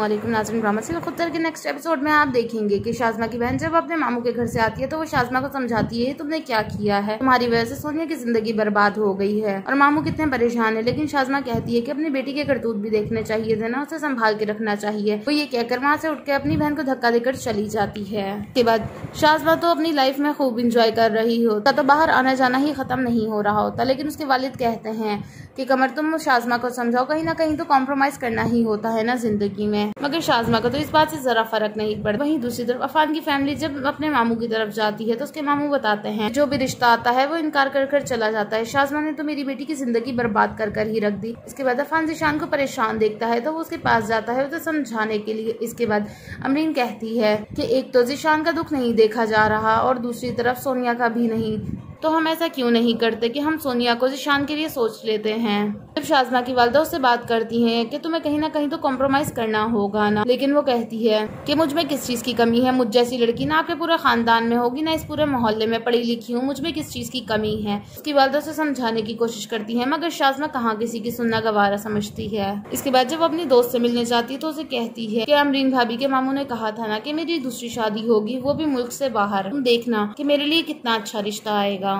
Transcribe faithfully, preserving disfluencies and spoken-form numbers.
वालेकुम नाज़रीन ड्रामा से खुद के नेक्स्ट एपिसोड में आप देखेंगे कि शाजमा की बहन जब अपने मामू के घर से आती है तो वो शाजमा को समझाती है तुमने क्या किया है, तुम्हारी वजह से सोनिया की जिंदगी बर्बाद हो गई है और मामू कितने परेशान है। लेकिन शाजमा कहती है कि अपनी बेटी के करतूत भी देखने चाहिए थे ना, उसे संभाल के रखना चाहिए। वो ये कहकर वहाँ से उठ के अपनी बहन को धक्का देकर चली जाती है। उसके बाद शाजमा तो अपनी लाइफ में खूब इंजॉय कर रही होता, तो बाहर आना जाना ही खत्म नहीं हो रहा होता। लेकिन उसके वालिद कहते हैं कि कमर तुम शाजमा को समझाओ, कहीं ना कहीं तो कॉम्प्रोमाइज करना ही होता है ना जिंदगी में। मगर शाजमा को तो इस बात से जरा फर्क नहीं पड़ा। वहीं दूसरी तरफ अफान की फैमिली जब अपने मामू की तरफ जाती है तो उसके मामू बताते हैं जो भी रिश्ता आता है वो इनकार कर कर चला जाता है, शाजमा ने तो मेरी बेटी की जिंदगी बर्बाद कर कर ही रख दी। इसके बाद अफान जीशान को परेशान देखता है तो वो उसके पास जाता है उसे समझाने के लिए। इसके बाद अमरीन कहती है कि एक तो जीशान का दुख नहीं देखा जा रहा और दूसरी तरफ सोनिया का भी नहीं, तो हम ऐसा क्यों नहीं करते कि हम सोनिया को जीशान के लिए सोच लेते हैं। जब शाजमा की वालिदा उससे बात करती हैं कि तुम्हें कहीं ना कहीं तो कॉम्प्रोमाइज करना होगा ना, लेकिन वो कहती है कि मुझ में किस चीज की कमी है, मुझ जैसी लड़की ना आपके पूरे खानदान में होगी ना इस पूरे मोहल्ले में, पढ़ी लिखी हूँ, मुझ में किस चीज की कमी है। उसकी वालिदा उसे समझाने की कोशिश करती है मगर शाजमा कहाँ किसी की सुनना गवारा समझती है। इसके बाद जब अपनी दोस्त से मिलने जाती है तो उसे कहती है कि अमरीन भाभी के मामू ने कहा था ना कि मेरी दूसरी शादी होगी, वो भी मुल्क से बाहर, तुम देखना कि मेरे लिए कितना अच्छा रिश्ता आएगा।